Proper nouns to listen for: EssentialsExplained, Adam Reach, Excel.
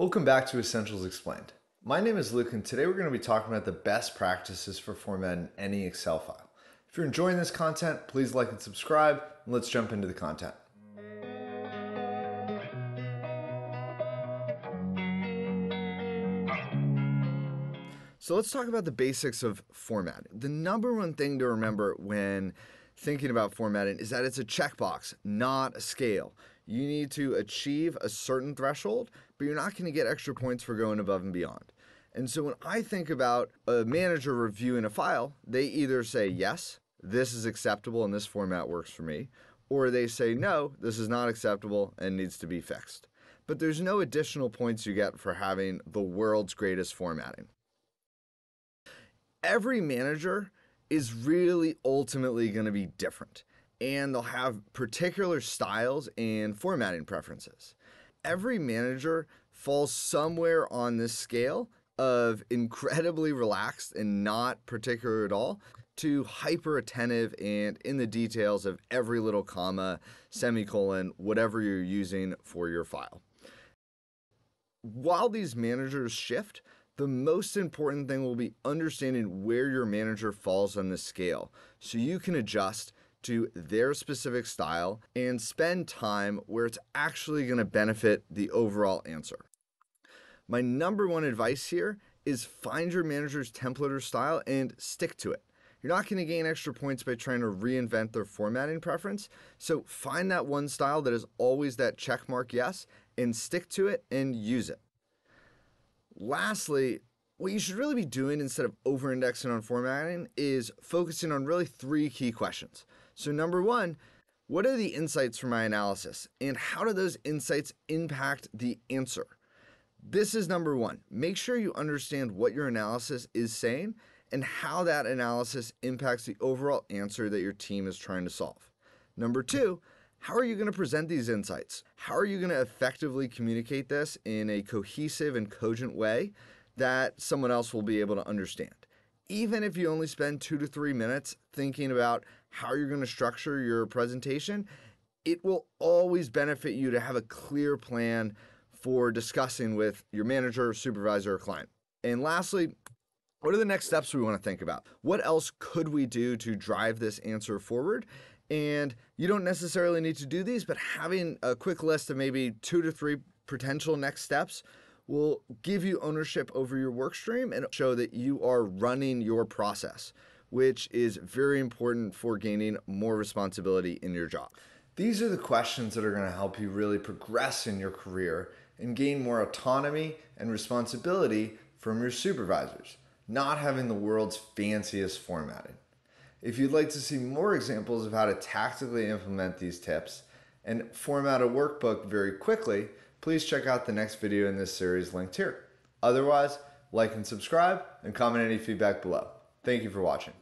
Welcome back to Essentials Explained. My name is Luke and today we're going to be talking about the best practices for formatting any Excel file. If you're enjoying this content, please like and subscribe, and let's jump into the content. So let's talk about the basics of formatting. The number one thing to remember when thinking about formatting is that it's a checkbox, not a scale. You need to achieve a certain threshold, but you're not going to get extra points for going above and beyond. And so when I think about a manager reviewing a file, they either say, yes, this is acceptable and this format works for me, or they say, no, this is not acceptable and needs to be fixed. But there's no additional points you get for having the world's greatest formatting. Every manager is really ultimately going to be different, and they'll have particular styles and formatting preferences. Every manager falls somewhere on this scale of incredibly relaxed and not particular at all to hyper attentive and in the details of every little comma, semicolon, whatever you're using for your file. While these managers shift, the most important thing will be understanding where your manager falls on the scale so you can adjust to their specific style and spend time where it's actually going to benefit the overall answer. My number one advice here is find your manager's template or style and stick to it. You're not going to gain extra points by trying to reinvent their formatting preference, so find that one style that is always that checkmark yes and stick to it and use it. Lastly, what you should really be doing instead of over-indexing on formatting is focusing on really three key questions. So number one, what are the insights from my analysis and how do those insights impact the answer? This is number one. Make sure you understand what your analysis is saying and how that analysis impacts the overall answer that your team is trying to solve. Number two, how are you going to present these insights? How are you going to effectively communicate this in a cohesive and cogent way that someone else will be able to understand? Even if you only spend 2 to 3 minutes thinking about how you're going to structure your presentation, it will always benefit you to have a clear plan for discussing with your manager, supervisor, or client. And lastly, what are the next steps we want to think about? What else could we do to drive this answer forward? And you don't necessarily need to do these, but having a quick list of maybe 2 to 3 potential next steps will give you ownership over your work stream and show that you are running your process, which is very important for gaining more responsibility in your job. These are the questions that are going to help you really progress in your career and gain more autonomy and responsibility from your supervisors, not having the world's fanciest formatting. If you'd like to see more examples of how to tactically implement these tips and format a workbook very quickly, please check out the next video in this series linked here. Otherwise, like and subscribe and comment any feedback below. Thank you for watching.